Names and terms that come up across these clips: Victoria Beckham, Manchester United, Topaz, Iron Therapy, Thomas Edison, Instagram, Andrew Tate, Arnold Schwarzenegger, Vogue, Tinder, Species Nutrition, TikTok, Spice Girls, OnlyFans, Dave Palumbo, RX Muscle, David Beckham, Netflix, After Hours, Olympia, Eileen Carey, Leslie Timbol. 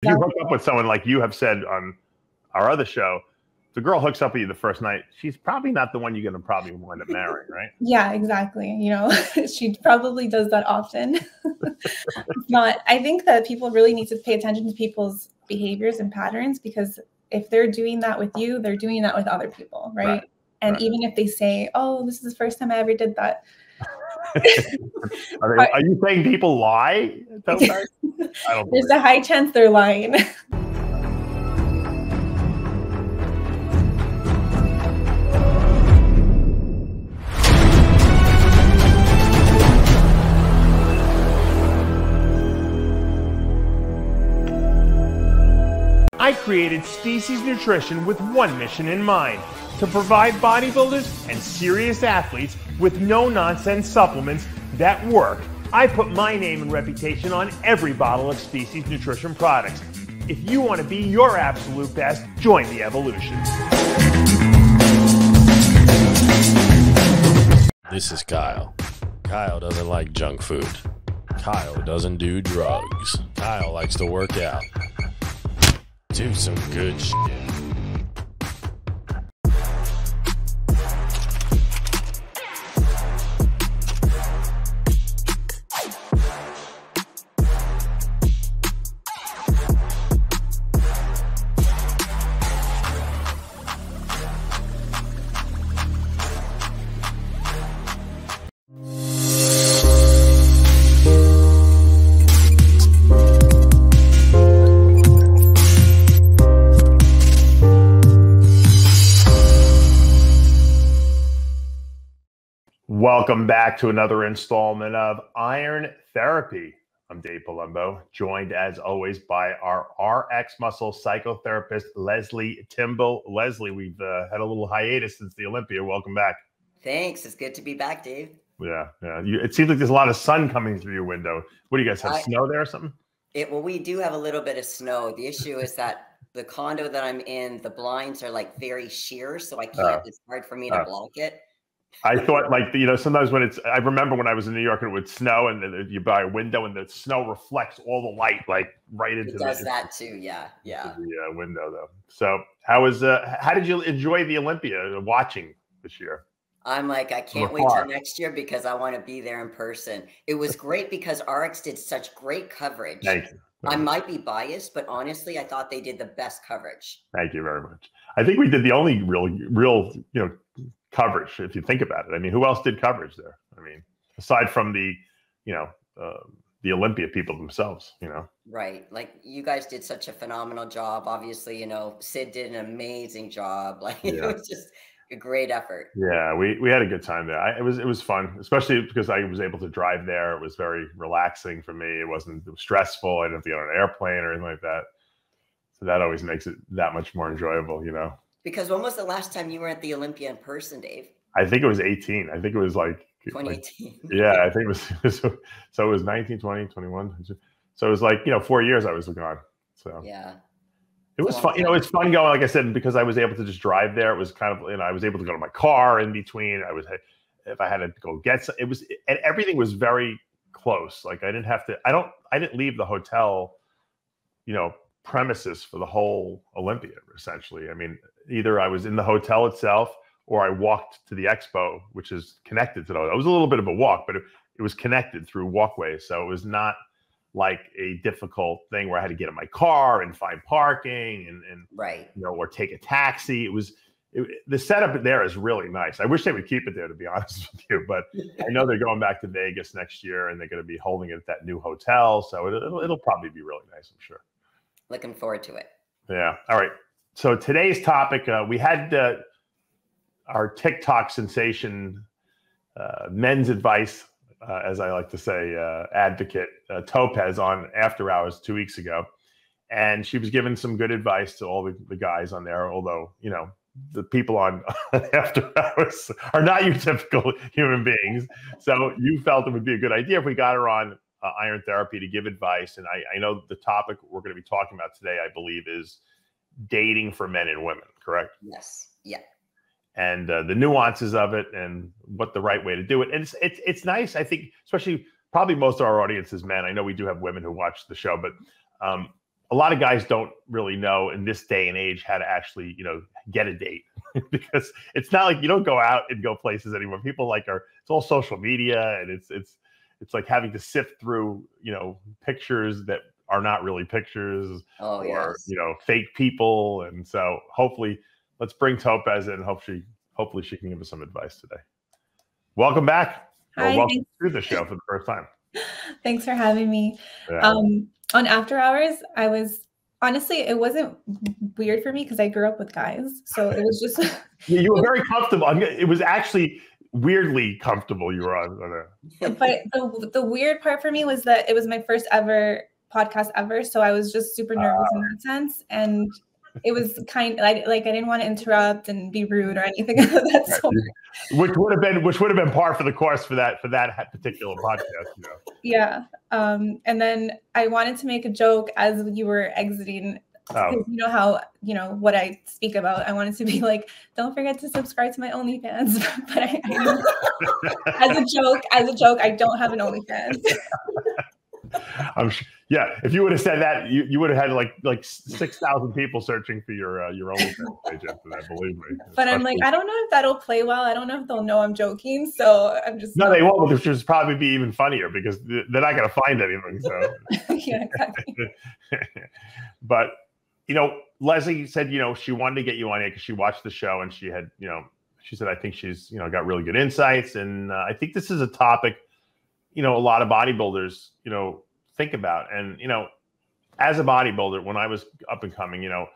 If you hook up with someone, like you have said on our other show, the girl hooks up with you the first night, she's probably not the one you're going to probably wind up marrying, right? Yeah, exactly. You know, she probably does that often. Not, I think that people really need to pay attention to people's behaviors and patterns, because if they're doing that with you, they're doing that with other people, right? And even if they say, oh, this is the first time I ever did that. Are you saying people lie? There's a high chance they're lying. I created Species Nutrition with one mission in mind: to provide bodybuilders and serious athletes with no-nonsense supplements that work. I put my name and reputation on every bottle of Species Nutrition products. If you want to be your absolute best, join the evolution. This is Kyle. Kyle doesn't like junk food. Kyle doesn't do drugs. Kyle likes to work out. Do some good shit. Welcome back to another installment of Iron Therapy. I'm Dave Palumbo, joined as always by our RX Muscle psychotherapist, Leslie Timbol. Leslie, we've had a little hiatus since the Olympia. Welcome back. Thanks. It's good to be back, Dave. Yeah. It seems like there's a lot of sun coming through your window. What do you guys have, snow there or something? Well, we do have a little bit of snow. The issue is that the condo that I'm in, the blinds are like very sheer, so I can't, it's hard for me to block it. I thought, like, you know, sometimes when it's, I remember when I was in New York and it would snow, and you buy a window and the snow reflects all the light, like right into it. Does that too? Yeah. The window though. So how did you enjoy the Olympia watching this year? I'm like, I can't wait till next year because I want to be there in person. It was great because RX did such great coverage. Thank you. I might be biased, but honestly, I thought they did the best coverage. Thank you very much. I think we did the only real, you know, coverage, if you think about it. I mean, who else did coverage there? I mean, aside from the, you know, the Olympia people themselves, you know. Right. Like, you guys did such a phenomenal job. Obviously, you know, Sid did an amazing job. Like, it was just a great effort. Yeah, we had a good time there. It was fun, especially because I was able to drive there. It was very relaxing for me. It was stressful. I didn't have to get on an airplane or anything like that. So that always makes it that much more enjoyable, you know. Because when was the last time you were at the Olympia in person, Dave? I think it was 18. I think it was like 2018. Like, yeah, I think it was 19, 20, 21. So it was like, you know, 4 years I was gone. So yeah, it was fun. You know, it's fun going, like I said, because I was able to just drive there. It was kind of, you know, I was able to go to my car in between. If I had to go get some, and everything was very close. Like, I didn't leave the hotel, you know, premises for the whole Olympia, essentially. I mean, either I was in the hotel itself or I walked to the expo, which is connected to the hotel. It was a little bit of a walk, but it was connected through walkways. So it was not like a difficult thing where I had to get in my car and find parking and you know, or take a taxi. The setup there is really nice. I wish they would keep it there, to be honest with you, but I know they're going back to Vegas next year and they're going to be holding it at that new hotel. So it'll probably be really nice, I'm sure. Looking forward to it. Yeah. All right. So today's topic, we had our TikTok sensation, men's advice, as I like to say, advocate, Topaz, on After Hours 2 weeks ago. And she was giving some good advice to all the guys on there, although, you know, the people on After Hours are not your typical human beings. So you felt it would be a good idea if we got her on Iron Therapy to give advice. And I know the topic we're going to be talking about today, I believe, is dating for men and women, correct? Yes. Yeah. And the nuances of it and what the right way to do it. And it's nice, I think, especially probably most of our audience is men. I know we do have women who watch the show, but a lot of guys don't really know in this day and age how to actually, you know, get a date because it's not like you don't go out and go places anymore. People like are, it's all social media, and it's like having to sift through, you know, pictures that are not really pictures or, you know, fake people. And so hopefully let's bring Topaz in and hopefully she can give us some advice today. Welcome back. Hi, or welcome to the show for the first time. Thanks for having me. Yeah. On After Hours, I was honestly, it wasn't weird for me because I grew up with guys. So it was just. Yeah, you were very comfortable. It was actually weirdly comfortable you were on. But the weird part for me was that it was my first ever podcast ever. So I was just super nervous in that sense. And it was kind of like I didn't want to interrupt and be rude or anything of that sort. Which would have been par for the course for that particular podcast, you know. Yeah. And then I wanted to make a joke as you were exiting. Oh. You know how, you know, what I speak about. I wanted to be like, don't forget to subscribe to my OnlyFans. But I as a joke, I don't have an OnlyFans. Yeah, if you would have said that, you would have had like 6,000 people searching for your OnlyFans page after that, believe me. But especially, I'm like, I don't know if that'll play well. I don't know if they'll know I'm joking, so I'm just. No, they won't. Which would probably be even funnier because they're not going to find anything. So. Yeah, exactly. But you know, Leslie said, you know, she wanted to get you on it because she watched the show and she had, you know, she said, I think she's, you know, got really good insights, and I think this is a topic, you know, a lot of bodybuilders, you know, think about. And, you know, as a bodybuilder, when I was up and coming, you know,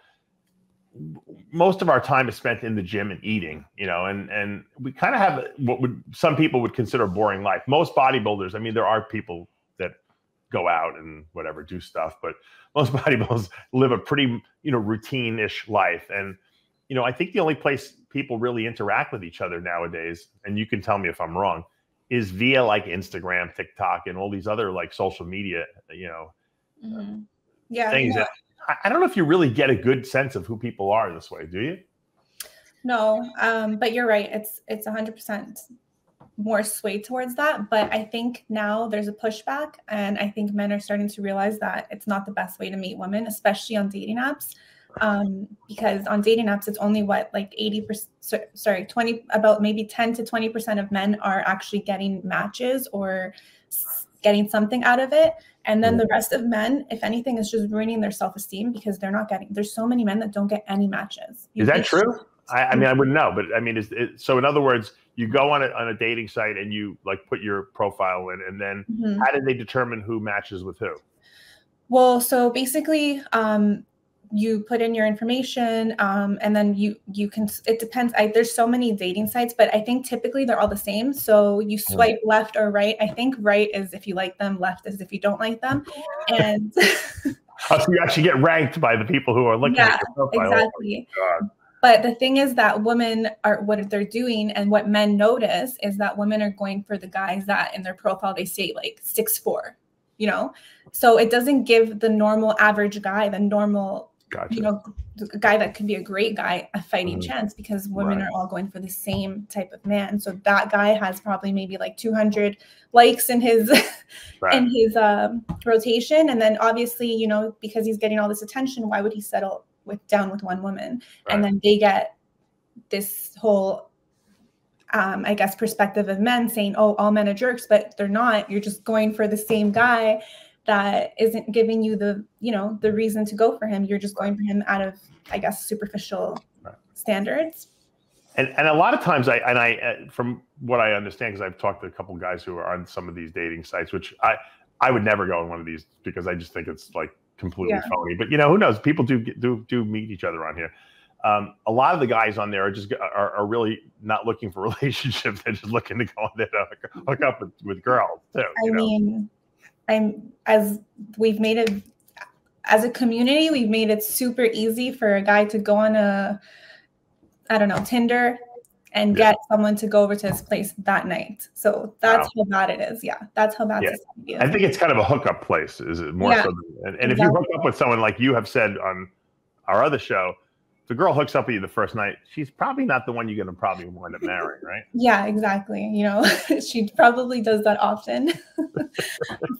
most of our time is spent in the gym and eating, you know, and we kind of have what would some people would consider a boring life. Most bodybuilders, I mean, there are people that go out and whatever, do stuff, but most bodybuilders live a pretty, you know, routine-ish life. And, you know, I think the only place people really interact with each other nowadays, and you can tell me if I'm wrong, is via like Instagram, TikTok, and all these other like social media, you know, things. Yeah. I don't know if you really get a good sense of who people are this way, do you? No, but you're right. It's 100% more swayed towards that. But I think now there's a pushback, and I think men are starting to realize that it's not the best way to meet women, especially on dating apps. Because on dating apps, it's only what, like about maybe 10 to 20% of men are actually getting matches or getting something out of it. And then the rest of men, if anything, is just ruining their self-esteem because they're not getting, there's so many men that don't get any matches. Is that true? I mean, I wouldn't know, but I mean, so in other words, you go on a dating site and you like put your profile in, and then how do they determine who matches with who? Well, so basically, you put in your information, and then you can, it depends. There's so many dating sites, but I think typically they're all the same. So you swipe left or right. I think right is if you like them, left is if you don't like them. And so you actually get ranked by the people who are looking at your profile. Exactly. Oh, but the thing is that women are, what they're doing and what men notice is that women are going for the guys that in their profile, they say like 6'4", you know? So it doesn't give the normal average guy, the normal, gotcha, you know, a guy that could be a great guy, a fighting chance, because women are all going for the same type of man. So that guy has probably maybe like 200 likes in his rotation. And then obviously, you know, because he's getting all this attention, why would he settle down with one woman? Right. And then they get this whole, I guess, perspective of men saying, oh, all men are jerks, but they're not. You're just going for the same guy that isn't giving you the, you know, the reason to go for him. You're just going for him out of, I guess, superficial standards. And a lot of times, I from what I understand, because I've talked to a couple guys who are on some of these dating sites, which I would never go on one of these because I just think it's like completely phony. But you know, who knows? People do meet each other on here. A lot of the guys on there are really not looking for relationships. They're just looking to go on there to hook up with girls too. I mean. As a community, we've made it super easy for a guy to go on a, I don't know, Tinder and get someone to go over to his place that night. So that's how bad it is. Yeah. That's how bad it is. I think it's kind of a hookup place. Is it more so? And if you hook up with someone, like you have said on our other show, if the girl hooks up with you the first night, she's probably not the one you're going to probably wind up marrying, right? Yeah, exactly. You know, she probably does that often.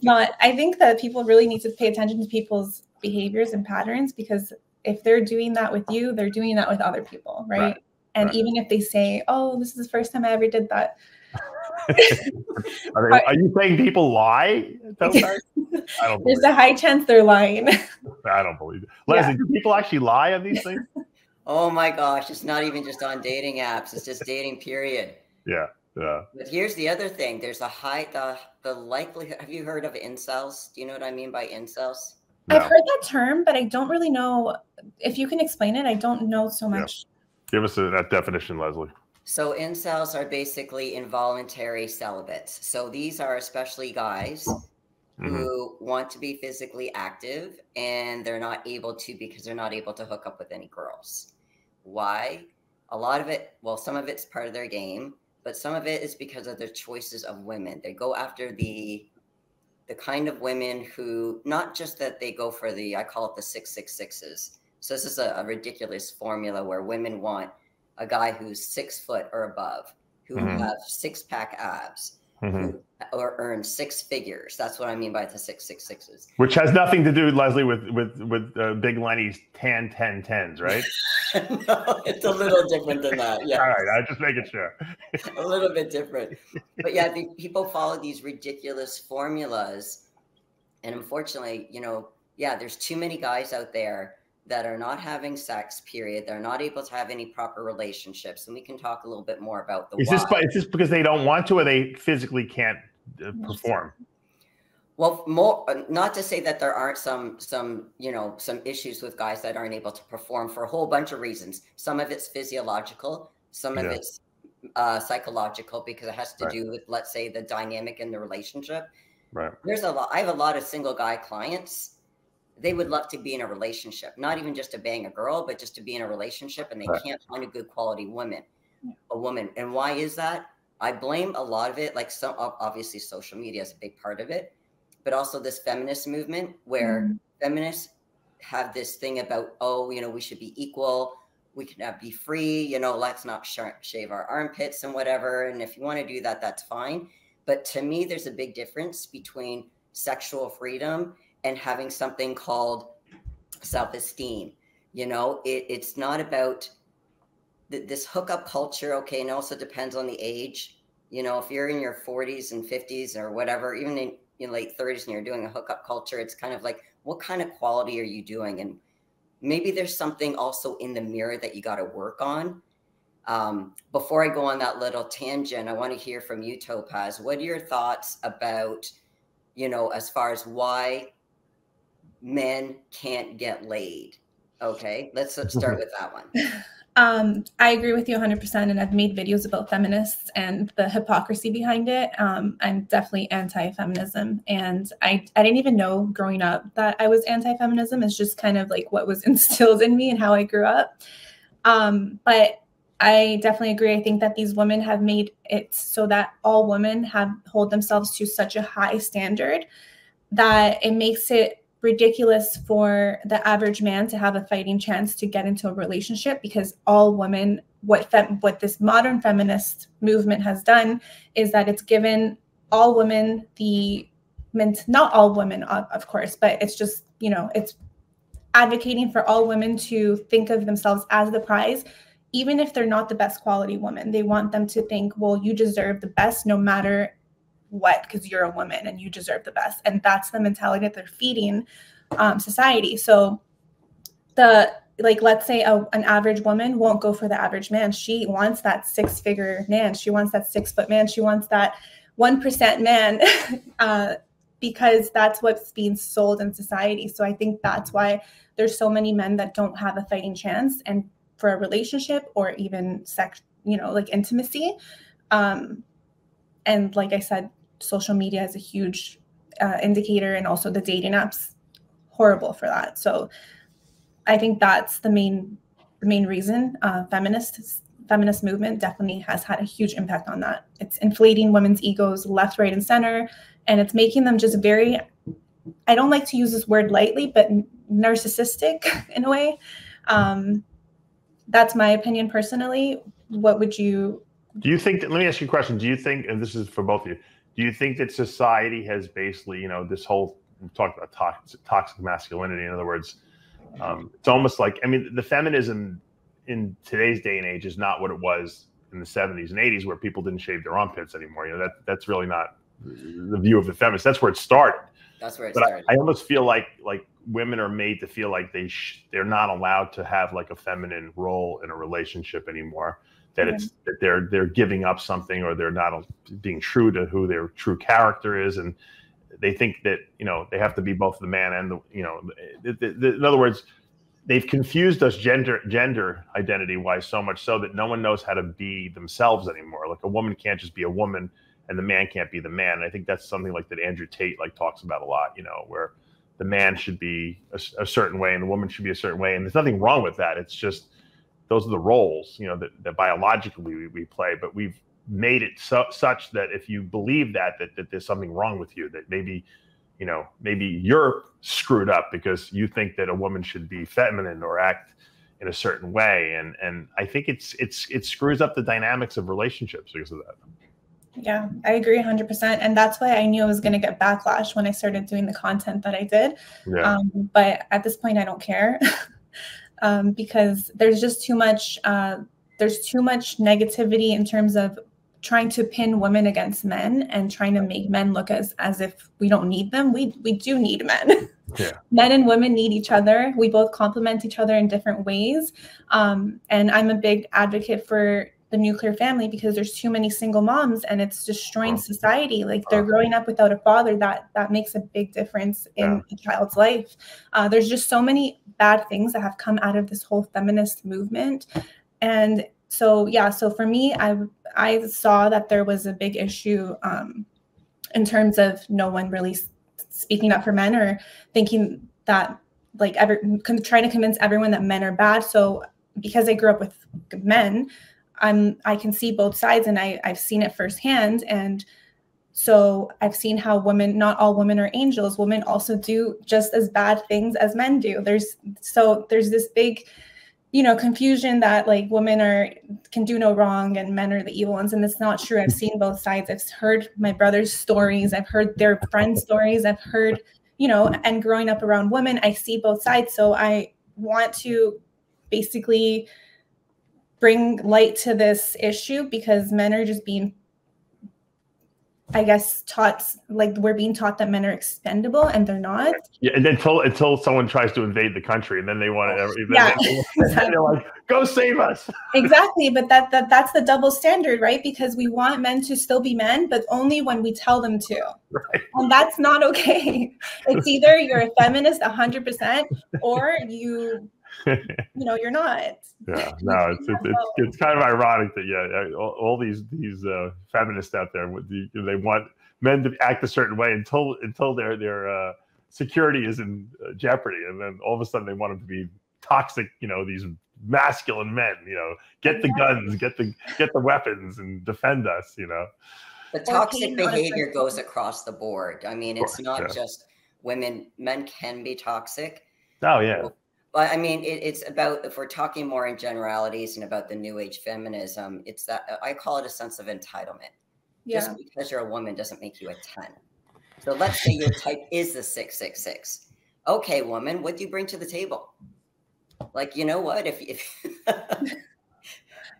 I think that people really need to pay attention to people's behaviors and patterns, because if they're doing that with you, they're doing that with other people, right? And even if they say, oh, this is the first time I ever did that. Are you saying people lie? There's a high chance they're lying. I don't believe it. Leslie, do people actually lie on these things? Oh my gosh. It's not even just on dating apps. It's just dating, period. Yeah. Yeah. But here's the other thing. There's a high, the likelihood. Have you heard of incels? Do you know what I mean by incels? No. I've heard that term, but I don't really know. If you can explain it, I don't know so much. Yeah. Give us that definition, Leslie. So incels are basically involuntary celibates. So these are especially guys who want to be physically active and they're not able to because they're not able to hook up with any girls. Why? A lot of it, well, some of it's part of their game, but some of it is because of their choices of women. They go after the kind of women who, not just that they go for the, I call it the 666s. So this is a ridiculous formula where women want a guy who's 6 foot or above, who have six-pack abs, or earn six figures. That's what I mean by the 666s. Which has nothing to do, Leslie, with Big Lenny's 10-10-10s, right? No, it's a little different than that. Yeah. All right, I'm just making sure. A little bit different. But yeah, people follow these ridiculous formulas. And unfortunately, you know, yeah, there's too many guys out there that are not having sex, period. They're not able to have any proper relationships. And we can talk a little bit more about the why. Is this because they don't want to or they physically can't perform? Well, more, not to say that there aren't some issues with guys that aren't able to perform for a whole bunch of reasons. Some of it's physiological, some of it's psychological, because it has to do with, let's say, the dynamic in the relationship. Right. There's a lot. I have a lot of single guy clients. They would love to be in a relationship, not even just to bang a girl, but just to be in a relationship, and they can't find a good quality woman, And why is that? I blame a lot of it. Like, some, obviously social media is a big part of it, but also this feminist movement where feminists have this thing about, oh, you know, we should be equal. We can be free, you know, let's not shave our armpits and whatever. And if you want to do that, that's fine. But to me, there's a big difference between sexual freedom and having something called self-esteem. You know, it's not about this hookup culture, okay, and also depends on the age. You know, if you're in your 40s and 50s or whatever, even in your late 30s and you're doing a hookup culture, it's kind of like, what kind of quality are you doing? And maybe there's something also in the mirror that you got to work on. Before I go on that little tangent, I want to hear from you, Topaz. What are your thoughts about, you know, as far as why men can't get laid? Okay, let's start with that one. I agree with you 100%, and I've made videos about feminists and the hypocrisy behind it. I'm definitely anti-feminism, and I didn't even know growing up that I was anti-feminism. It's just kind of like what was instilled in me and how I grew up. But I definitely agree. I think that these women have made it so that all women hold themselves to such a high standard that it makes it ridiculous for the average man to have a fighting chance to get into a relationship, because all women, what this modern feminist movement has done is that it's given all women the, not all women, of course, but it's just, you know, it's advocating for all women to think of themselves as the prize, even if they're not the best quality woman. They want them to think, well, you deserve the best no matter what, because you're a woman and you deserve the best. And that's the mentality that they're feeding society. So let's say an average woman won't go for the average man. She wants that six-figure man. She wants that 6 foot man. She wants that 1% man because that's what's being sold in society. So I think that's why there's so many men that don't have a fighting chance and for a relationship or even sex, you know, like intimacy. And like I said, social media is a huge indicator, and also the dating apps, horrible for that. So I think that's the main reason. Feminist movement definitely has had a huge impact on that. It's inflating women's egos left, right, and center, and it's making them just very, I don't like to use this word lightly, but narcissistic in a way. That's my opinion personally. What would you? Do you think that, let me ask you a question. Do you think, and this is for both of you, do you think that society has basically, you know, this whole we talked about toxic masculinity. In other words, it's almost like, I mean, the feminism in today's day and age is not what it was in the 70s and 80s, where people didn't shave their armpits anymore. You know, that's really not the view of the feminist. That's where it started. That's where it started. I almost feel like women are made to feel like they're not allowed to have like a feminine role in a relationship anymore. That it's that they're giving up something, or they're not being true to who their true character is, and they think that, you know, they have to be both the man and the, you know, in other words, they've confused us gender identity wise so much so that no one knows how to be themselves anymore. Like a woman can't just be a woman, and the man can't be the man. And I think that's something like that Andrew Tate like talks about a lot, you know, where the man should be a certain way and the woman should be a certain way, and there's nothing wrong with that. It's just those are the roles, you know, that biologically we play, but we've made it such that if you believe that there's something wrong with you, that maybe, you know, maybe you're screwed up because you think that a woman should be feminine or act in a certain way. And I think it screws up the dynamics of relationships because of that. Yeah, I agree 100%. And that's why I knew I was going to get backlash when I started doing the content that I did. Yeah. But at this point, I don't care. Because there's just too much, negativity in terms of trying to pin women against men and trying to make men look as if we don't need them. We do need men. Yeah. Men and women need each other. We both complement each other in different ways. And I'm a big advocate for the nuclear family because there's too many single moms and it's destroying society. Like they're growing up without a father. That makes a big difference in a child's life. There's just so many bad things that have come out of this whole feminist movement. And so, yeah, so for me, I saw that there was a big issue in terms of no one really speaking up for men or thinking that like trying to convince everyone that men are bad. So because I grew up with men, I can see both sides, and I've seen it firsthand. And so I've seen how women, not all women are angels. Women also do just as bad things as men do. There's this big, you know, confusion that like women can do no wrong and men are the evil ones. And that's not true. I've seen both sides. I've heard my brother's stories. I've heard their friends' stories. I've heard, you know, and growing up around women, I see both sides. So I want to basically bring light to this issue because men are just being, I guess, taught, like we're being taught that men are expendable and they're not. Yeah, and until someone tries to invade the country and then they want to, exactly. They're like, go save us. Exactly, but that's the double standard, right? Because we want men to still be men, but only when we tell them to. Right. And that's not okay. It's either you're a feminist 100% or you, you know, you're not. Yeah, no, it's kind of ironic that all these feminists out there, they want men to act a certain way until their security is in jeopardy, and then all of a sudden they want them to be toxic. You know, these masculine men. You know, get the guns, get the weapons, and defend us. You know, the toxic behavior goes across the board. I mean, it's not just women; men can be toxic. Oh yeah. But I mean, it's about, if we're talking more in generalities and about the new age feminism, it's that I call it a sense of entitlement. Yeah. Just because you're a woman doesn't make you a 10. So let's say your type is the 666. Okay, woman, what do you bring to the table? Like, you know what? If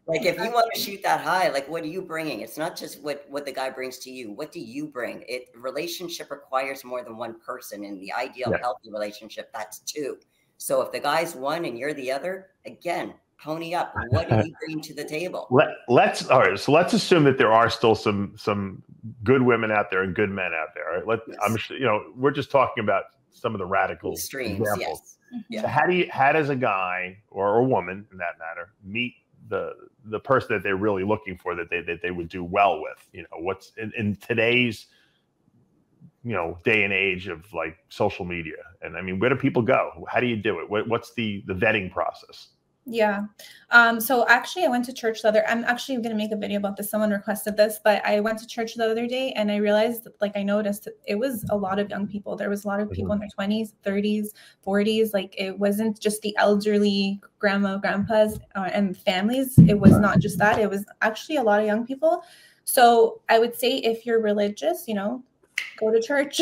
like if you want to shoot that high, like what are you bringing? It's not just what the guy brings to you. What do you bring? Relationship requires more than one person. In the ideal healthy relationship, that's two. So if the guy's one and you're the other, again, pony up. What do you bring to the table? Let's all right. So let's assume that there are still some good women out there and good men out there. Right? I'm sure, you know, we're just talking about some of the radical extremes. Examples. Yes. Yeah. So how does a guy or a woman, in that matter, meet the person that they're really looking for, that they would do well with? You know, what's in today's, you know, day and age of like social media. And I mean, where do people go? How do you do it? What's the vetting process? Yeah. So actually I went to church the other, I'm actually going to make a video about this. Someone requested this, but I went to church the other day and I realized, like, I noticed it was a lot of young people. There was a lot of people in their 20s, 30s, 40s. Like it wasn't just the elderly grandma, grandpas and families. It was not just that. It was actually a lot of young people. So I would say if you're religious, you know, go to church.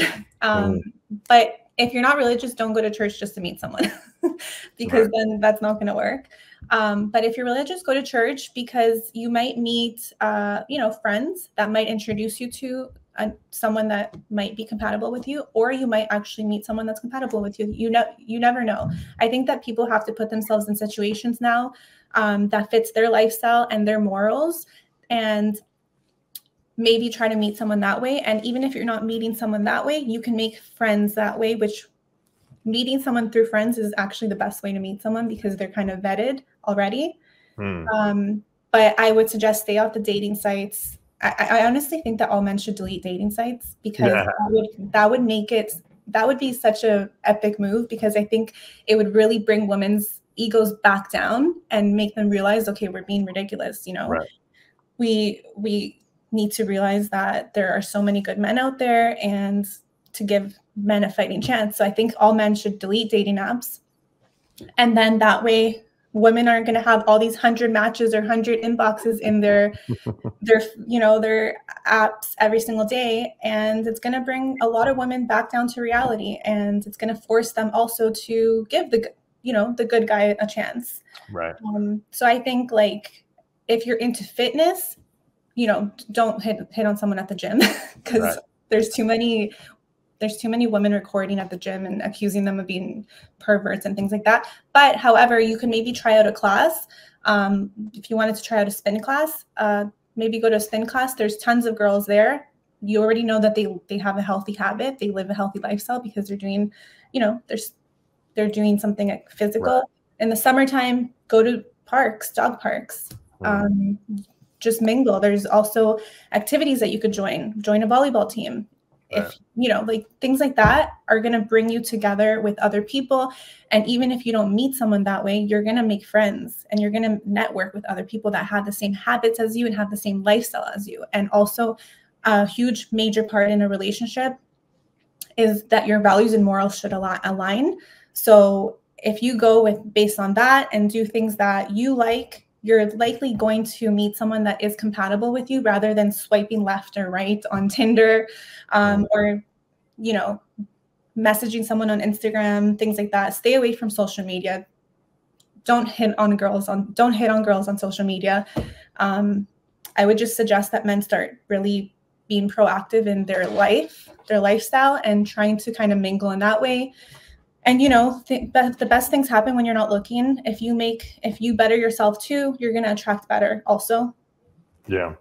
But if you're not religious, don't go to church just to meet someone because then that's not going to work. But if you're religious, go to church because you might meet, you know, friends that might introduce you to someone that might be compatible with you, or you might actually meet someone that's compatible with you. You know, you never know. I think that people have to put themselves in situations now that fits their lifestyle and their morals, and maybe try to meet someone that way. And even if you're not meeting someone that way, you can make friends that way, which meeting someone through friends is actually the best way to meet someone because they're kind of vetted already. But I would suggest stay off the dating sites. I honestly think that all men should delete dating sites because that would make it, that would be such an epic move, because I think it would really bring women's egos back down and make them realize, okay, we're being ridiculous. You know, we need to realize that there are so many good men out there and to give men a fighting chance. So I think all men should delete dating apps. And then that way, women aren't going to have all these 100 matches or 100 inboxes in their, you know, their apps every single day. And it's going to bring a lot of women back down to reality. And it's going to force them also to give the, you know, the good guy a chance. So I think, like, if you're into fitness, you know, don't hit on someone at the gym because there's too many women recording at the gym and accusing them of being perverts and things like that. But however, you can maybe try out a class. If you wanted to try out a spin class, maybe go to a spin class. There's tons of girls there. You already know that they have a healthy habit. They live a healthy lifestyle because they're doing, you know, they're doing something physical. In the summertime, go to parks, dog parks. Just mingle. There's also activities that you could join a volleyball team. If you know, like, things like that are going to bring you together with other people. And even if you don't meet someone that way, you're going to make friends and you're going to network with other people that have the same habits as you and have the same lifestyle as you. And also a huge major part in a relationship is that your values and morals should align. So if you go with based on that and do things that you like, you're likely going to meet someone that is compatible with you, rather than swiping left or right on Tinder or, you know, messaging someone on Instagram, things like that. Stay away from social media. Don't hit on girls on social media. I would just suggest that men start really being proactive in their life, their lifestyle, and trying to kind of mingle in that way. And, you know, the best things happen when you're not looking. If you better yourself too, you're going to attract better also. Yeah.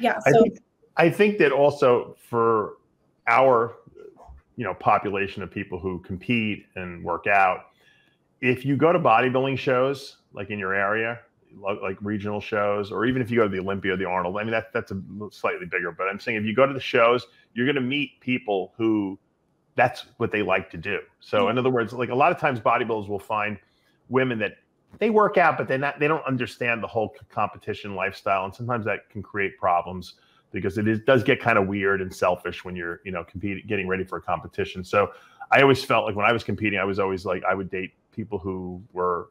So I think that also for our, you know, population of people who compete and work out, if you go to bodybuilding shows, like in your area, like regional shows, or even if you go to the Olympia, or the Arnold, I mean, that's a slightly bigger, but I'm saying if you go to the shows, you're going to meet people who, that's what they like to do. So in other words, like, a lot of times bodybuilders will find women that they work out, but they don't understand the whole competition lifestyle. And sometimes that can create problems because it does get kind of weird and selfish when you're, you know, competing, getting ready for a competition. So I always felt like when I was competing, I was always like, I would date people who were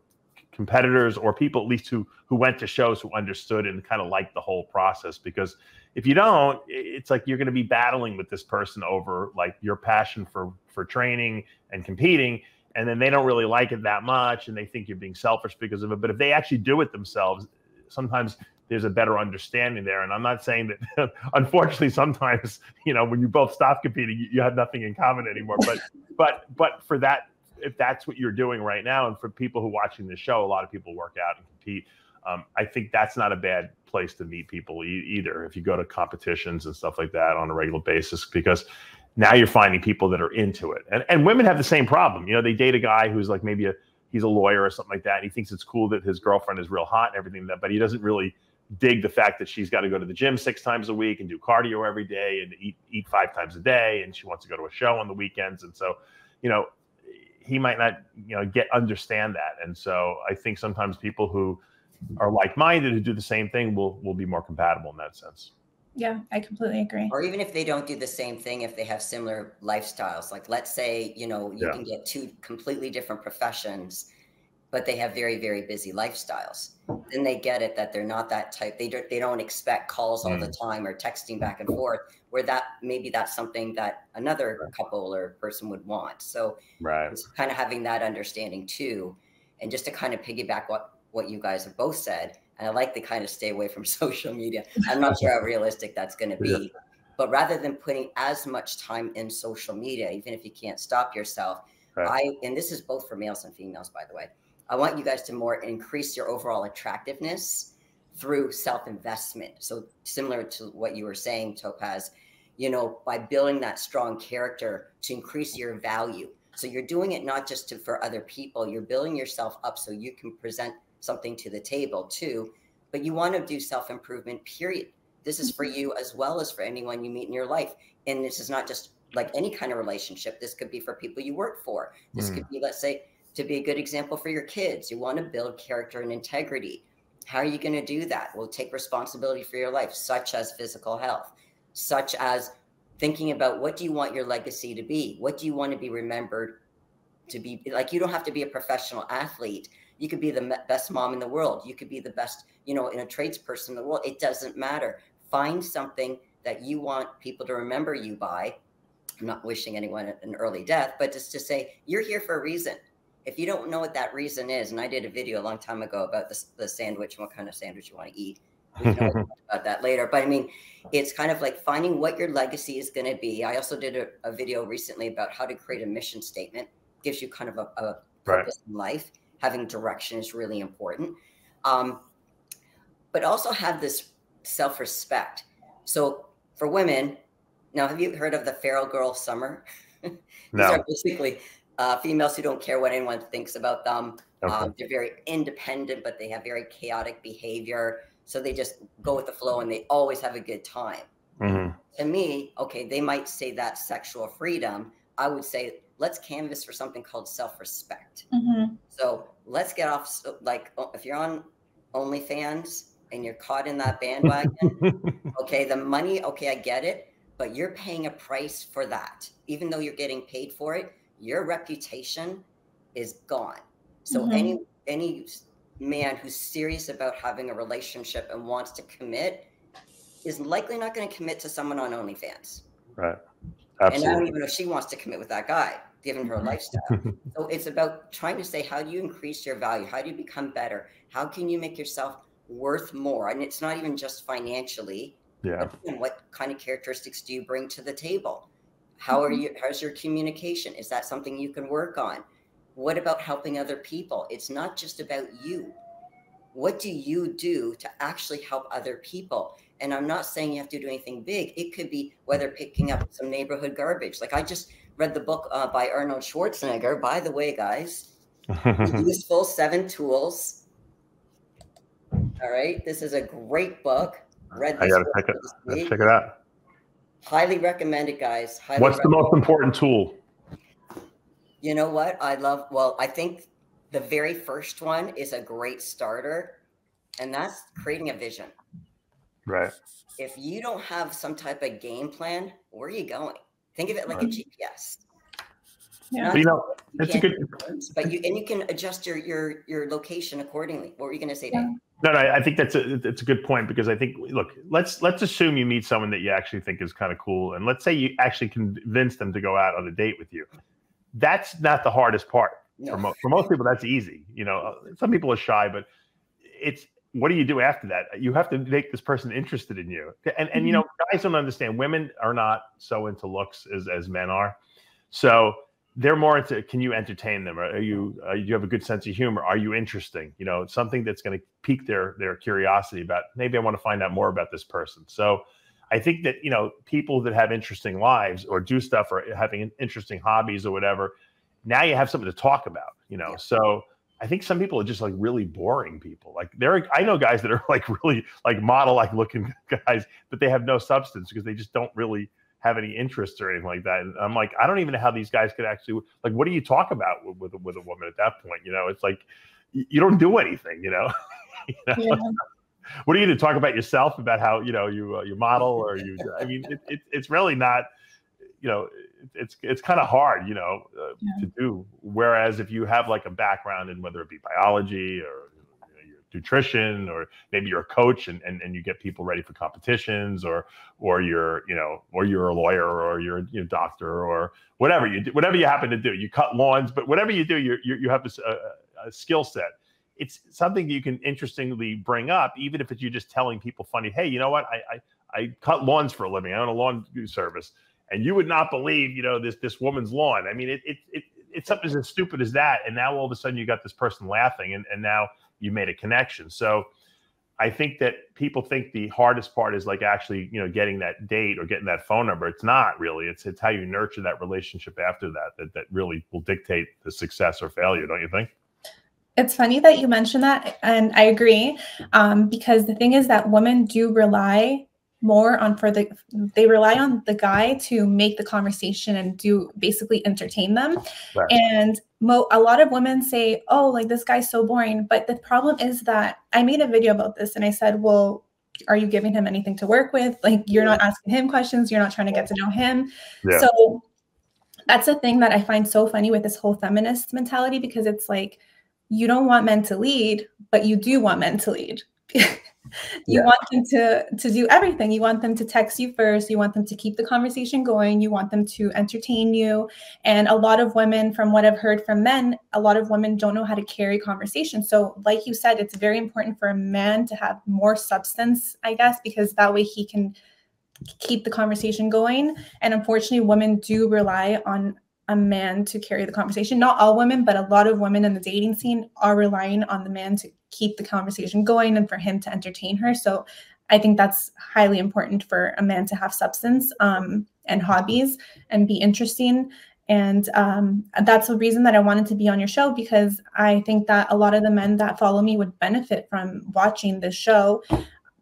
competitors, or people at least who went to shows, who understood and kind of liked the whole process. Because if you don't, it's like you're going to be battling with this person over, like, your passion for training and competing, and then they don't really like it that much and they think you're being selfish because of it. But if they actually do it themselves, sometimes there's a better understanding there. And I'm not saying that, unfortunately, sometimes, you know, when you both stop competing, you have nothing in common anymore. But but for that, if that's what you're doing right now, and for people who are watching this show, a lot of people work out and compete. I think that's not a bad place to meet people either. If you go to competitions and stuff like that on a regular basis, because now you're finding people that are into it. And women have the same problem. You know, they date a guy who's like, maybe he's a lawyer or something like that. And he thinks it's cool that his girlfriend is real hot and everything like that, but he doesn't really dig the fact that she's got to go to the gym 6 times a week and do cardio every day and eat 5 times a day. And she wants to go to a show on the weekends. And so, you know, he might not, you know, understand that. And so I think sometimes people who are like-minded, who do the same thing, will be more compatible in that sense. Yeah, I completely agree. Or even if they don't do the same thing, if they have similar lifestyles, like, let's say, you know, you can get 2 completely different professions, but they have very, very busy lifestyles. Then they get it that they're not that type. They don't expect calls all the time or texting back and forth, where that maybe that's something that another couple or person would want. So it's kind of having that understanding too. And just to kind of piggyback what you guys have both said, and I like to kind of stay away from social media. I'm not sure how realistic that's going to be. Yeah. But rather than putting as much time in social media, even if you can't stop yourself, and this is both for males and females, by the way, I want you guys to more increase your overall attractiveness through self-investment. So similar to what you were saying, Topaz, you know, by building that strong character to increase your value. So you're doing it not just to, for other people, you're building yourself up so you can present something to the table too, but you want to do self-improvement, period. This is for you as well as for anyone you meet in your life. And this is not just like any kind of relationship. This could be for people you work for. This could be, let's say, to be a good example for your kids. You want to build character and integrity. How are you going to do that? Well, take responsibility for your life, such as physical health, such as thinking about what do you want your legacy to be? What do you want to be remembered to be? Like, you don't have to be a professional athlete. You could be the best mom in the world. You could be the best, you know, in a tradesperson in the world. It doesn't matter. Find something that you want people to remember you by. I'm not wishing anyone an early death, but just to say you're here for a reason. If you don't know what that reason is, and I did a video a long time ago about the sandwich and what kind of sandwich you want to eat. We can talk about that later. But I mean, it's kind of like finding what your legacy is going to be. I also did a video recently about how to create a mission statement. It gives you kind of a purpose in life. Having direction is really important. But also have this self-respect. So for women, now, have you heard of the feral girl summer? These are basically females who don't care what anyone thinks about them. They're very independent, but they have very chaotic behavior. So they just go with the flow and they always have a good time. To me, okay, they might say that's sexual freedom. I would say let's canvas for something called self-respect. So let's get off. So like if you're on OnlyFans and you're caught in that bandwagon, okay, the money, okay, I get it. But you're paying a price for that. Even though you're getting paid for it, your reputation is gone. So any man who's serious about having a relationship and wants to commit is likely not going to commit to someone on OnlyFans. Absolutely. And I don't even know if she wants to commit with that guy, given her lifestyle. So it's about trying to say, how do you increase your value? How do you become better? How can you make yourself worth more? And it's not even just financially. And what kind of characteristics do you bring to the table? How are you? How's your communication? Is that something you can work on? What about helping other people? It's not just about you. What do you do to actually help other people? And I'm not saying you have to do anything big. It could be whether picking up some neighborhood garbage. Like I just read the book by Arnold Schwarzenegger. By the way, guys, Useful 7 Tools. All right. This is a great book. Read this. I gotta check it. Let's check it out. Highly recommend it, guys. Highly What's the most important tool? You know what I love? Well, I think the very first one is a great starter, and that's creating a vision. Right. If you don't have some type of game plan, where are you going? Think of it like a GPS. Yeah. But you know, it's a good. But you and you can adjust your location accordingly. What were you going to say, Dave? No, I think that's a good point, because I think, look, let's assume you meet someone that you actually think is kind of cool, and let's say you actually convince them to go out on a date with you. That's not the hardest part. No. For most people, that's easy. You know, some people are shy, but it's what do you do after that? You have to make this person interested in you. And you know, guys don't understand. Women are not so into looks as men are, so they're more into, can you entertain them? Are you, do you have a good sense of humor? Are you interesting? You know, something that's going to pique their curiosity about, maybe I want to find out more about this person. So I think that, you know, people that have interesting lives or do stuff or having interesting hobbies or whatever, now you have something to talk about, you know? Yeah. So I think some people are just like really boring people. Like I know guys that are like really like model-like looking guys, but they have no substance because they just don't really have any interest or anything like that. And I'm like, I don't even know how these guys could actually, like, what do you talk about with a woman at that point? You know, it's like, you don't do anything, you know? You know? Yeah. What do you do? Talk about yourself, about how, you know, you model or you, I mean, it's really not, you know, it's kind of hard, you know, to do. Whereas if you have like a background in whether it be biology or your nutrition, or maybe you're a coach and you get people ready for competitions, or you're, you know, or you're a lawyer, or you're a doctor, or whatever you do, whatever you happen to do, you cut lawns, but whatever you do, you have this a skill set. It's something you can interestingly bring up, even if it's you just telling people funny, hey, you know what, I cut lawns for a living. I own a lawn service. And you would not believe, you know, this woman's lawn. I mean, it's something as stupid as that. And now all of a sudden you got this person laughing, and now you made a connection. So I think that people think the hardest part is like actually, you know, getting that date or getting that phone number. It's not really. It's how you nurture that relationship after that really will dictate the success or failure, don't you think? It's funny that you mentioned that, and I agree, because the thing is that women do rely more on they rely on the guy to make the conversation and do basically entertain them. Right. And a lot of women say, oh, like this guy's so boring. But the problem is that I made a video about this and I said, well, are you giving him anything to work with? Like you're not asking him questions. You're not trying to get to know him. Yeah. So that's the thing that I find so funny with this whole feminist mentality, because it's like, you don't want men to lead, but you do want men to lead. You want them to do everything. You want them to text you first. You want them to keep the conversation going. You want them to entertain you. And a lot of women, from what I've heard from men, a lot of women don't know how to carry conversation. So like you said, it's very important for a man to have more substance, I guess, because that way he can keep the conversation going. And unfortunately, women do rely on a man to carry the conversation. Not all women, but a lot of women in the dating scene are relying on the man to keep the conversation going and for him to entertain her. So I think that's highly important for a man to have substance and hobbies and be interesting. And that's the reason that I wanted to be on your show, because I think that a lot of the men that follow me would benefit from watching this show,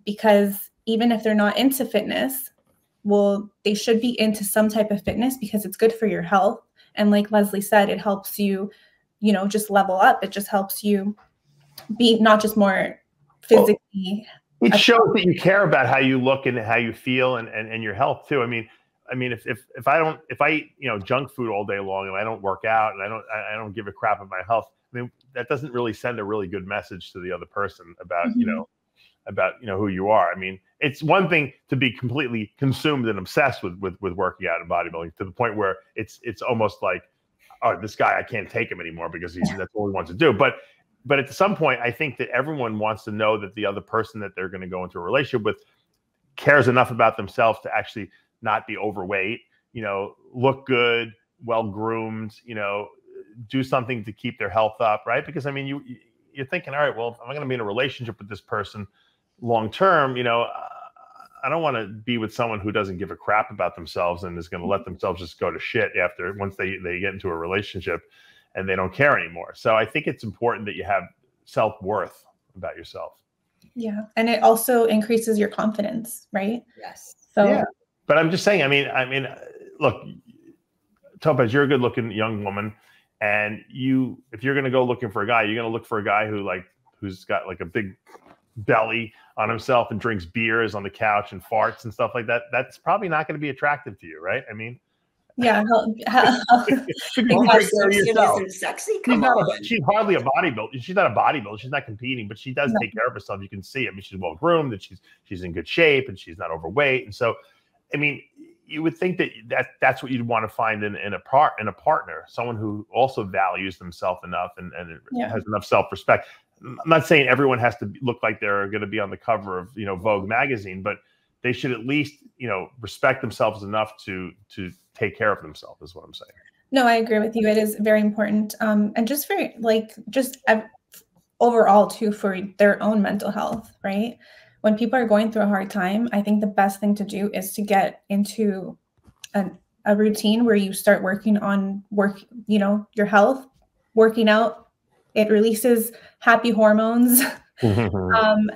because even if they're not into fitness, well, they should be into some type of fitness, because it's good for your health. And like Leslie said, it helps you, you know, just level up. It just helps you be not just more physically. Well, it shows that you care about how you look and how you feel and your health too. I mean, if I eat, you know, junk food all day long and I don't work out and I don't give a crap about my health, I mean, that doesn't really send a really good message to the other person about, mm-hmm. about who you are. I mean, it's one thing to be completely consumed and obsessed with working out and bodybuilding to the point where it's almost like, oh, this guy, I can't take him anymore because that's all he wants to do. But at some point, I think that everyone wants to know that the other person that they're going to go into a relationship with cares enough about themselves to actually not be overweight, you know, look good, well-groomed, you know, do something to keep their health up, right? Because I mean, you're thinking, all right, well, if I'm going to be in a relationship with this person long-term, you know, I don't want to be with someone who doesn't give a crap about themselves and is going to let themselves just go to shit after once they get into a relationship and they don't care anymore. So I think it's important that you have self-worth about yourself. Yeah. And it also increases your confidence, right? Yes. So, yeah. But I'm just saying, I mean, look, Topaz, you're a good looking young woman. And if you're going to go looking for a guy, you're going to look for a guy who's got like a big belly on himself and drinks beers on the couch and farts and stuff like that. That's probably not going to be attractive to you, right? I mean, yeah, sexy. She's hardly a bodybuilder. She's not a bodybuilder. She's not competing, but she does take care of herself. You can see. I mean, she's well groomed, and she's in good shape, and she's not overweight. And so, I mean, you would think that's what you'd want to find in a partner, someone who also values themselves enough and has enough self-respect. I'm not saying everyone has to look like they're going to be on the cover of, you know, Vogue magazine, but they should at least, you know, respect themselves enough to take care of themselves, is what I'm saying. No, I agree with you. It is very important. And just for like, just overall too, for their own mental health, right? When people are going through a hard time, I think the best thing to do is to get into a routine where you start working on you know, your health, working out. It releases happy hormones.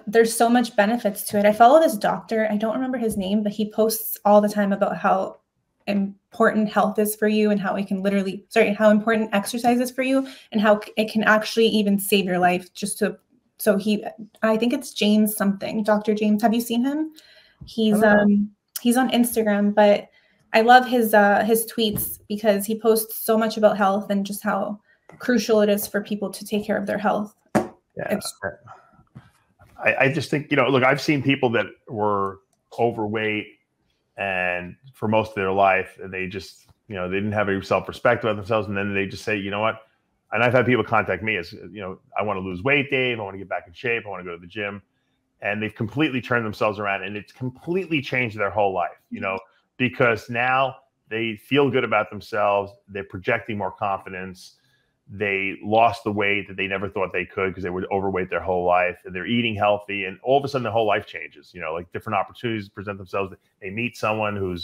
There's so much benefits to it. I follow this doctor. I don't remember his name, but he posts all the time about how important health is for you and how it can literally, sorry, how important exercise is for you and how it can actually even save your life just to. So I think it's James something, Dr. James. Have you seen him? He's on Instagram, but I love his tweets because he posts so much about health and just how crucial it is for people to take care of their health. Yeah. I just think, you know, look, I've seen people that were overweight and for most of their life, and they just, you know, they didn't have any self-respect about themselves. And then they just say, you know what? And I've had people contact me as, you know, I want to lose weight, Dave. I want to get back in shape. I want to go to the gym. And they've completely turned themselves around, and it's completely changed their whole life, you know, because now they feel good about themselves. They're projecting more confidence. They lost the weight that they never thought they could because they were overweight their whole life, and they're eating healthy, and all of a sudden their whole life changes, you know, like different opportunities present themselves. They meet someone who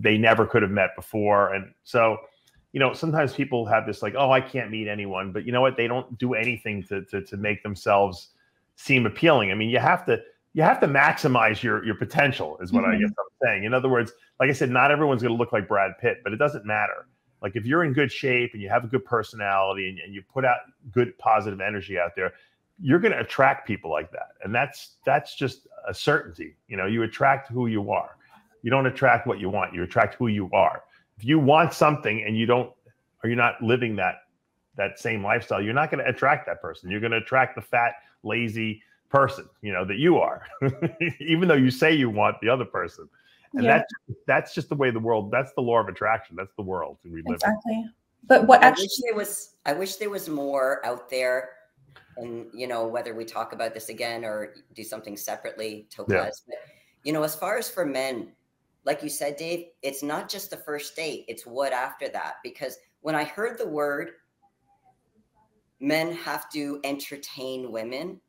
they never could have met before. And so, you know, sometimes people have this like, oh, I can't meet anyone, but you know what? They don't do anything to make themselves seem appealing. I mean, you have to maximize your potential is what I guess I'm saying. In other words, like I said, not everyone's going to look like Brad Pitt, but it doesn't matter. Like if you're in good shape and you have a good personality and you put out good positive energy out there, you're going to attract people like that. And that's just a certainty. You know, you attract who you are. You don't attract what you want. You attract who you are. If you want something and you don't, or you're not living that same lifestyle, you're not going to attract that person. You're going to attract the fat, lazy person, you know, that you are, even though you say you want the other person. And yeah, that's just the way the world, that's the law of attraction. That's the world that we live in. But what actually I wish there was more out there, and you know, whether we talk about this again or do something separately, Topaz. Yeah. But you know, as far as for men, like you said, Dave, it's not just the first date, it's what after that. Because when I heard the word men have to entertain women,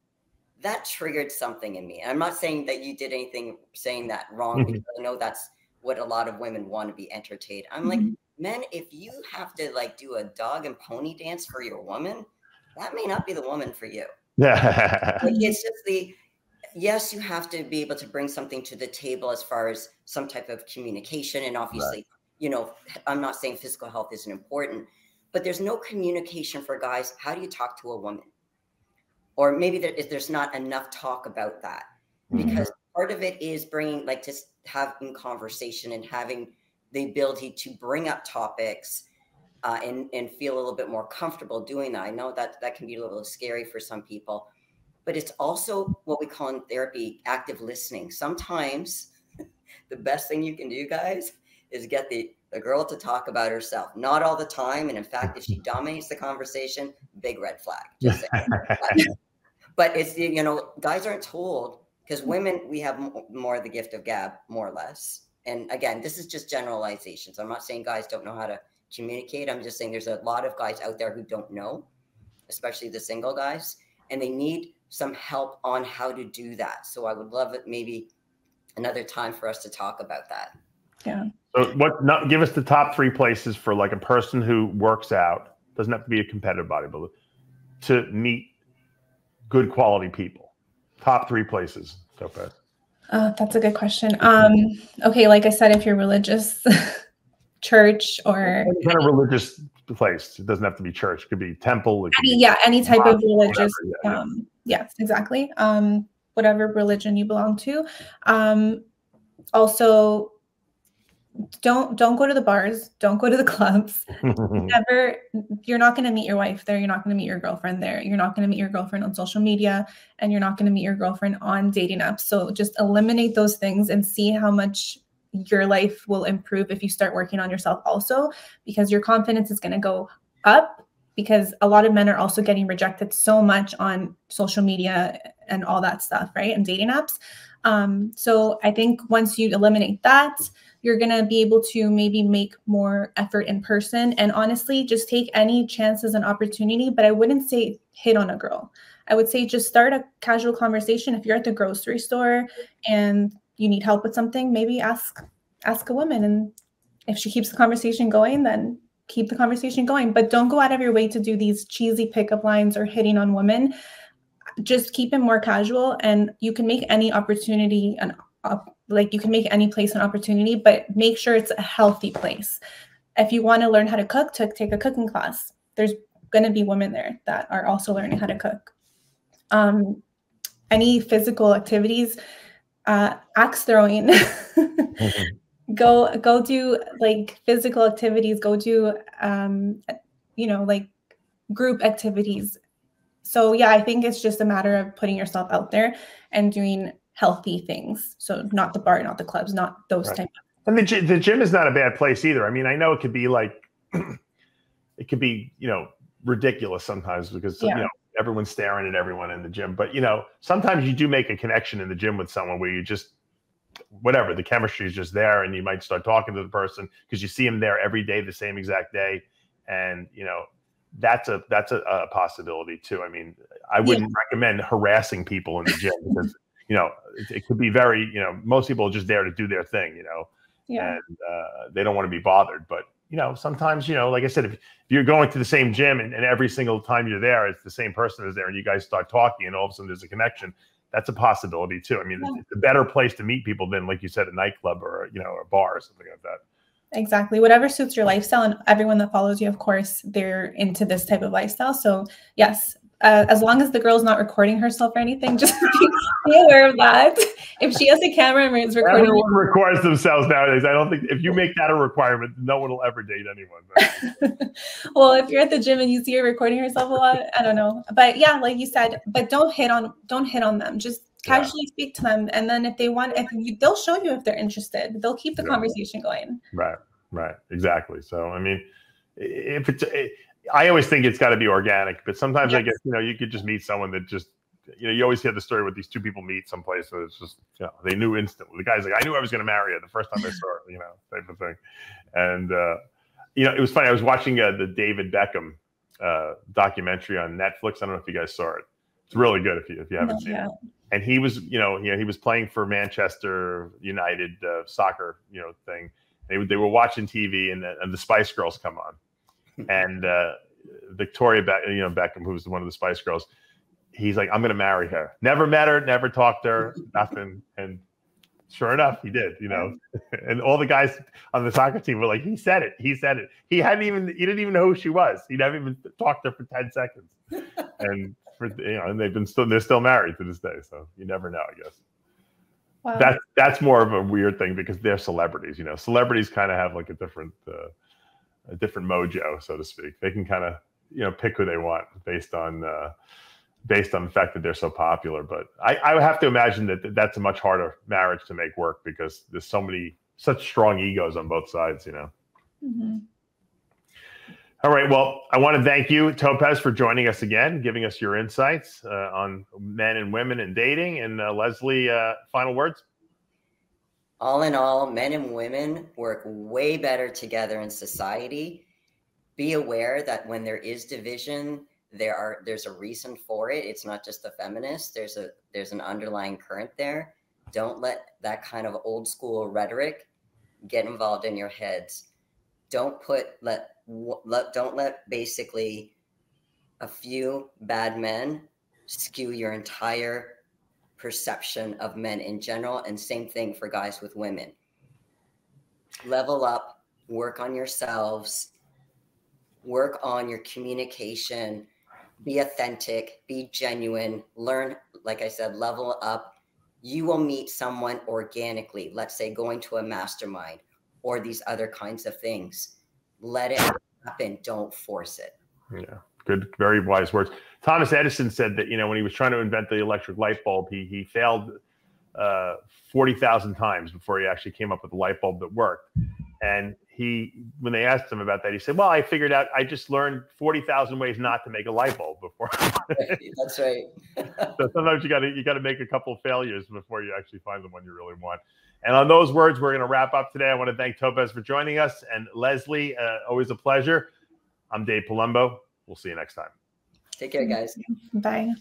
that triggered something in me. I'm not saying that you did anything saying that wrong, because I know that's what a lot of women want to be entertained. I'm like, men, if you have to like do a dog and pony dance for your woman, that may not be the woman for you. Like, it's just the, yes, you have to be able to bring something to the table as far as some type of communication. And obviously, you know, I'm not saying physical health isn't important, but there's no communication for guys. How do you talk to a woman? Or maybe there's not enough talk about that, because part of it is bringing, like, just having conversation and having the ability to bring up topics and feel a little bit more comfortable doing that. I know that can be a little scary for some people, but it's also what we call in therapy, active listening. Sometimes the best thing you can do, guys, is get the girl to talk about herself. Not all the time. And in fact, if she dominates the conversation, big red flag. Just but it's, you know, guys aren't told, because women, we have more of the gift of gab, more or less. And again, this is just generalizations. I'm not saying guys don't know how to communicate. I'm just saying there's a lot of guys out there who don't know, especially the single guys, and they need some help on how to do that. So I would love it maybe another time for us to talk about that. Yeah. So give us the top 3 places for like a person who works out, doesn't have to be a competitive bodybuilder, to meet good quality people. Top 3 places. Topaz. That's a good question. Okay. Like I said, if you're religious, church, or any kind of religious place, it doesn't have to be church. It could be temple. Any type of religious. Whatever, yes, exactly. Whatever religion you belong to. Also, don't go to the bars. Don't go to the clubs. Never. You're not going to meet your wife there. You're not going to meet your girlfriend there. You're not going to meet your girlfriend on social media, and you're not going to meet your girlfriend on dating apps. So just eliminate those things and see how much your life will improve if you start working on yourself also, because your confidence is going to go up, because a lot of men are also getting rejected so much on social media and all that stuff, right? And dating apps. So I think once you eliminate that, you're going to be able to maybe make more effort in person. And honestly, just take any chance as an opportunity, but I wouldn't say hit on a girl. I would say just start a casual conversation. If you're at the grocery store and you need help with something, maybe ask a woman. And if she keeps the conversation going, then keep the conversation going. But don't go out of your way to do these cheesy pickup lines or hitting on women. Just keep it more casual, and you can make any opportunity an like you can make any place an opportunity, but make sure it's a healthy place. If you want to learn how to cook, take a cooking class. There's going to be women there that are also learning how to cook. Any physical activities, axe throwing, Go do like physical activities, go do, you know, like group activities. So yeah, I think it's just a matter of putting yourself out there and doing healthy things. So not the bar, not the clubs, not those right. type of. And the gym is not a bad place either. I mean, I know it could be like, it could be, you know, ridiculous sometimes because, yeah. you know, everyone's staring at everyone in the gym, but you know, sometimes you do make a connection in the gym with someone where you just, whatever, the chemistry is just there, and you might start talking to the person because you see them there every day, the same exact day. And, you know, that's a possibility too. I mean, I wouldn't recommend harassing people in the gym because, you know, it could be very, you know, most people are just there to do their thing, you know, and they don't want to be bothered. But, you know, sometimes, you know, like I said, if you're going to the same gym and every single time you're there, it's the same person is there and you guys start talking and all of a sudden there's a connection. That's a possibility too. I mean, it's a better place to meet people than, like you said, a nightclub or, you know, or a bar or something like that. Exactly. Whatever suits your lifestyle, and everyone that follows you, of course, they're into this type of lifestyle. So yes, as long as the girl's not recording herself or anything, just be aware of that. If she has a camera and is recording. Everyone records themselves nowadays. I don't think if you make that a requirement, no one will ever date anyone. Well, if you're at the gym and you see her recording herself a lot, I don't know. But yeah, like you said, but don't hit on them. Just casually speak to them, and then if they want, they'll show you if they're interested. They'll keep the conversation going. Right. Right. Exactly. So I mean, if it's. I always think it's got to be organic, but sometimes I guess, you know, you could just meet someone that just, you know, you always hear the story where these two people meet someplace and it's just, you know, they knew instantly. The guy's like, I knew I was going to marry her the first time I saw her, you know, type of thing. And, you know, it was funny. I was watching the David Beckham documentary on Netflix. I don't know if you guys saw it. It's really good if you haven't seen it. And he was, you know, he was playing for Manchester United soccer, you know, thing. They were watching TV and the Spice Girls come on. And Victoria Beckham, who's one of the Spice Girls, he's like, I'm going to marry her. Never met her, never talked to her, nothing. And sure enough, he did, you know. And all the guys on the soccer team were like, he said it. He said it. He didn't even know who she was. He never even talked to her for 10 seconds. And, you know, and they're still married to this day. So you never know, I guess. Wow. That's more of a weird thing because they're celebrities, you know. Celebrities kind of have like a different mojo, so to speak. They can kind of, you know, pick who they want based on the fact that they're so popular. But I would have to imagine that that's a much harder marriage to make work because there's such strong egos on both sides, you know. Mm-hmm. All right. Well, I want to thank you, Topaz, for joining us again, giving us your insights on men and women and dating. And Leslie, final words? All in all, men and women work way better together in society. Be aware that when there is division, there's a reason for it. It's not just the feminists. There's an underlying current there. Don't let that kind of old school rhetoric get involved in your heads. Don't let basically a few bad men skew your entire perception of men in general, and same thing for guys with women. Level up, work on yourselves, work on your communication, be authentic, be genuine, learn, like I said, level up. You will meet someone organically, let's say going to a mastermind or these other kinds of things. Let it happen, don't force it. Yeah. Good, very wise words. Thomas Edison said that, you know, when he was trying to invent the electric light bulb, he failed 40,000 times before he actually came up with a light bulb that worked. And when they asked him about that, he said, well, I figured out, I just learned 40,000 ways not to make a light bulb before. That's right. So sometimes you got to make a couple of failures before you actually find the one you really want. And on those words, we're going to wrap up today. I want to thank Topaz for joining us. And Leslie, always a pleasure. I'm Dave Palumbo. We'll see you next time. Take care, guys. Bye.